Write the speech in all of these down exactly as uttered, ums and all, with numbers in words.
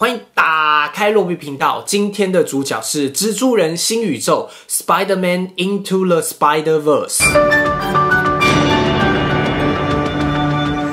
欢迎打开落 B 频道。今天的主角是蜘蛛人新宇宙 Spider-Man Into the Spider-Verse。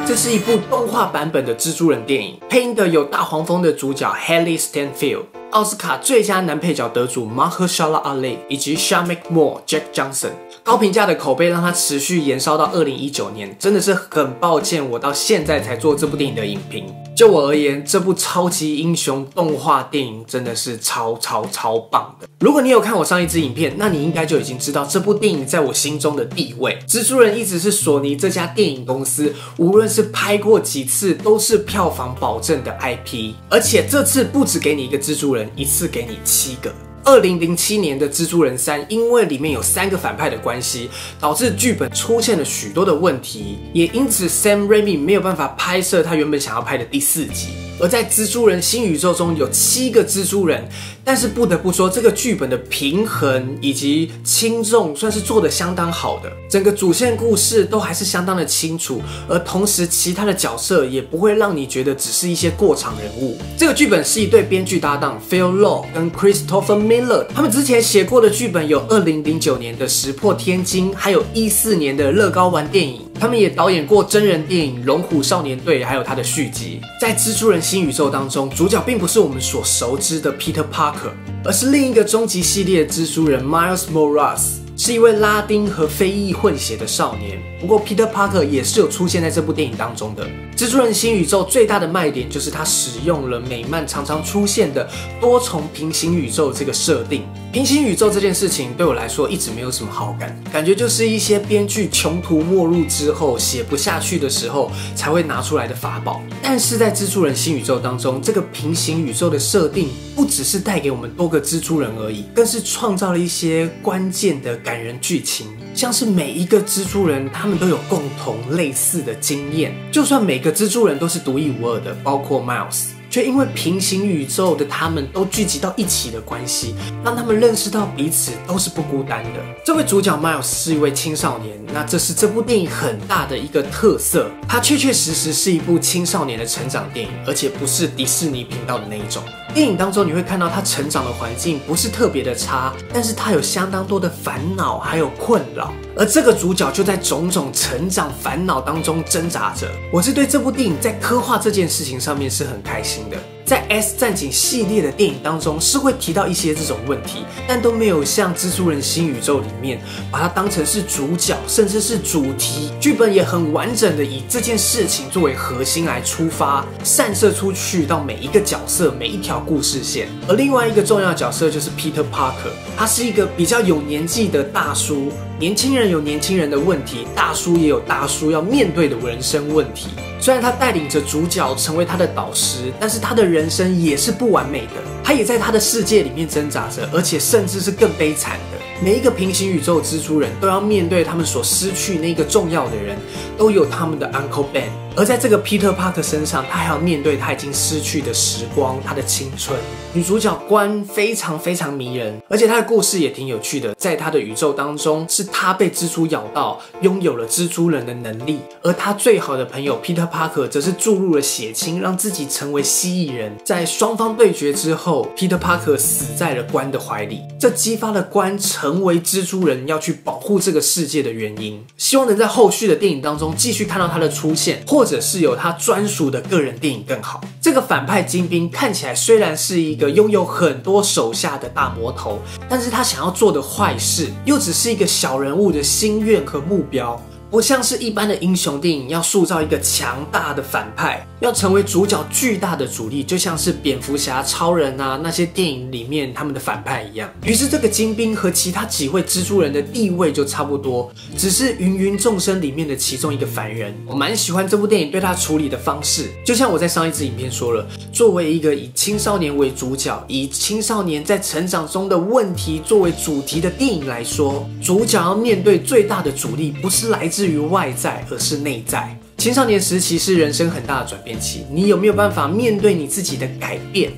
这是一部动画版本的蜘蛛人电影，配音的有大黄蜂的主角 Hailee Steinfeld、奥斯卡最佳男配角得主 Mahershala Ali 以及 Shameik Moore、Jake Johnson。高评价的口碑让它持续延烧到二零一九年，真的是很抱歉，我到现在才做这部电影的影评。就我而言，这部超级英雄动画电影真的是超超超棒的。 如果你有看我上一支影片，那你应该就已经知道这部电影在我心中的地位。蜘蛛人一直是索尼这家电影公司，无论是拍过几次都是票房保证的 I P， 而且这次不只给你一个蜘蛛人，一次给你七个。 二零零七年的蜘蛛人三，因为里面有三个反派的关系，导致剧本出现了许多的问题，也因此 Sam Raimi 没有办法拍摄他原本想要拍的第四集。而在蜘蛛人新宇宙中有七个蜘蛛人，但是不得不说这个剧本的平衡以及轻重算是做得相当好的，整个主线故事都还是相当的清楚，而同时其他的角色也不会让你觉得只是一些过场人物。这个剧本是一对编剧搭档 Phil Lord 跟 Christopher Miller。 他们之前写过的剧本有二零零九年的《石破天惊》，还有一四年的《乐高玩电影》。他们也导演过真人电影《龙虎少年队》，还有他的续集。在《蜘蛛人新宇宙》当中，主角并不是我们所熟知的 Peter Parker， 而是另一个终极系列蜘蛛人 Miles Morales。 是一位拉丁和非裔混血的少年，不过 Peter Parker 也是有出现在这部电影当中的。蜘蛛人新宇宙最大的卖点就是它使用了美漫常常出现的多重平行宇宙这个设定。平行宇宙这件事情对我来说一直没有什么好感，感觉就是一些编剧穷途末路之后写不下去的时候才会拿出来的法宝。但是在蜘蛛人新宇宙当中，这个平行宇宙的设定不只是带给我们多个蜘蛛人而已，更是创造了一些关键的 感人剧情，像是每一个蜘蛛人，他们都有共同类似的经验。就算每个蜘蛛人都是独一无二的，包括 Miles， 却因为平行宇宙的他们都聚集到一起的关系，让他们认识到彼此都是不孤单的。这位主角 Miles 是一位青少年，那这是这部电影很大的一个特色。它确确实实是一部青少年的成长电影，而且不是迪士尼频道的那一种。 电影当中你会看到他成长的环境不是特别的差，但是他有相当多的烦恼还有困扰，而这个主角就在种种成长烦恼当中挣扎着。我是对这部电影在刻画这件事情上面是很开心的。 在《S 战警》系列的电影当中，是会提到一些这种问题，但都没有像《蜘蛛人新宇宙》里面把它当成是主角，甚至是主题。剧本也很完整的以这件事情作为核心来出发，散射出去到每一个角色、每一条故事线。而另外一个重要角色就是 Peter Parker， 他是一个比较有年纪的大叔，年轻人有年轻人的问题，大叔也有大叔要面对的人生问题。 虽然他带领着主角成为他的导师，但是他的人生也是不完美的，他也在他的世界里面挣扎着，而且甚至是更悲惨的。每一个平行宇宙蜘蛛人都要面对他们所失去那个重要的人，都有他们的 Uncle Ben。而在这个 Peter Parker 身上，他还要面对他已经失去的时光，他的青春。女主角关非常非常迷人，而且她的故事也挺有趣的。在她的宇宙当中，是她被蜘蛛咬到，拥有了蜘蛛人的能力，而她最好的朋友 Peter Parker 帕克则是注入了血清，让自己成为蜥蜴人。在双方对决之后 ，Peter Parker 死在了关的怀里，这激发了关成为蜘蛛人要去保护这个世界的原因。希望能在后续的电影当中继续看到他的出现，或者是有他专属的个人电影更好。这个反派精兵看起来虽然是一个拥有很多手下的大魔头，但是他想要做的坏事又只是一个小人物的心愿和目标。 不像是一般的英雄电影，要塑造一个强大的反派，要成为主角巨大的主力，就像是蝙蝠侠、超人啊那些电影里面他们的反派一样。于是这个精兵和其他几位蜘蛛人的地位就差不多，只是芸芸众生里面的其中一个凡人。我蛮喜欢这部电影对他处理的方式，就像我在上一支影片说了，作为一个以青少年为主角，以青少年在成长中的问题作为主题的电影来说，主角要面对最大的阻力不是来自 至于外在，而是内在。青少年时期是人生很大的转变期，你有没有办法面对你自己的改变？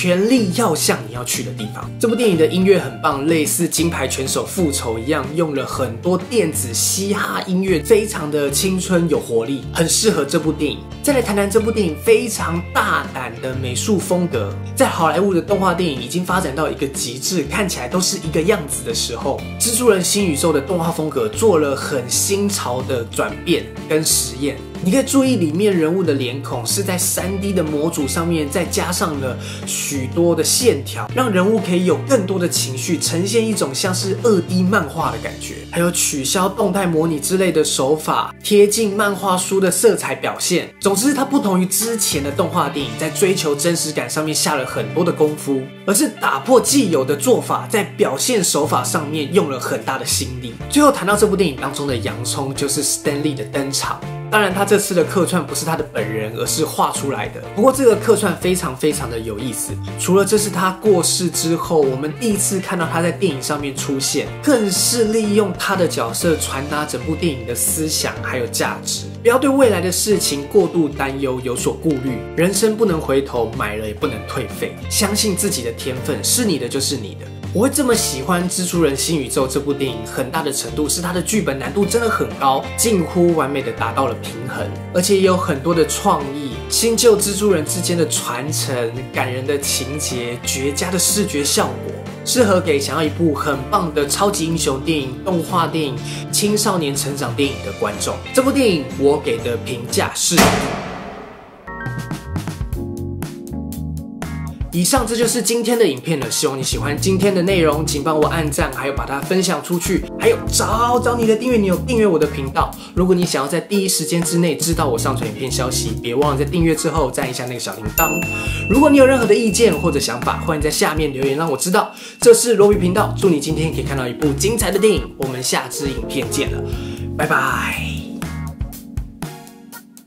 全力要向你要去的地方。这部电影的音乐很棒，类似《金牌拳手复仇》一样，用了很多电子嘻哈音乐，非常的青春有活力，很适合这部电影。再来谈谈这部电影非常大胆的美术风格，在好莱坞的动画电影已经发展到一个极致，看起来都是一个样子的时候，《蜘蛛人新宇宙》的动画风格做了很新潮的转变跟实验。 你可以注意里面人物的脸孔是在 三 D 的模组上面再加上了许多的线条，让人物可以有更多的情绪，呈现一种像是 二 D 漫画的感觉。还有取消动态模拟之类的手法，贴近漫画书的色彩表现。总之，它不同于之前的动画电影，在追求真实感上面下了很多的功夫，而是打破既有的做法，在表现手法上面用了很大的心力。最后谈到这部电影当中的洋葱，就是 Stanley 的登场。 当然，他这次的客串不是他的本人，而是画出来的。不过，这个客串非常非常的有意思。除了这是他过世之后，我们第一次看到他在电影上面出现，更是利用他的角色传达整部电影的思想还有价值。不要对未来的事情过度担忧，有所顾虑。人生不能回头，买了也不能退费。相信自己的天分，是你的就是你的。 我会这么喜欢《蜘蛛人新宇宙》这部电影，很大的程度是它的剧本难度真的很高，近乎完美的达到了平衡，而且也有很多的创意，新旧蜘蛛人之间的传承、感人的情节、绝佳的视觉效果，适合给想要一部很棒的超级英雄电影、动画电影、青少年成长电影的观众。这部电影我给的评价是。 以上这就是今天的影片了，希望你喜欢今天的内容，请帮我按赞，还有把它分享出去，还有找找你的订阅钮，订阅我的频道。如果你想要在第一时间之内知道我上传影片消息，别忘了在订阅之后赞一下那个小铃铛。如果你有任何的意见或者想法，欢迎在下面留言让我知道。这是罗比频道，祝你今天可以看到一部精彩的电影，我们下支影片见了，拜拜。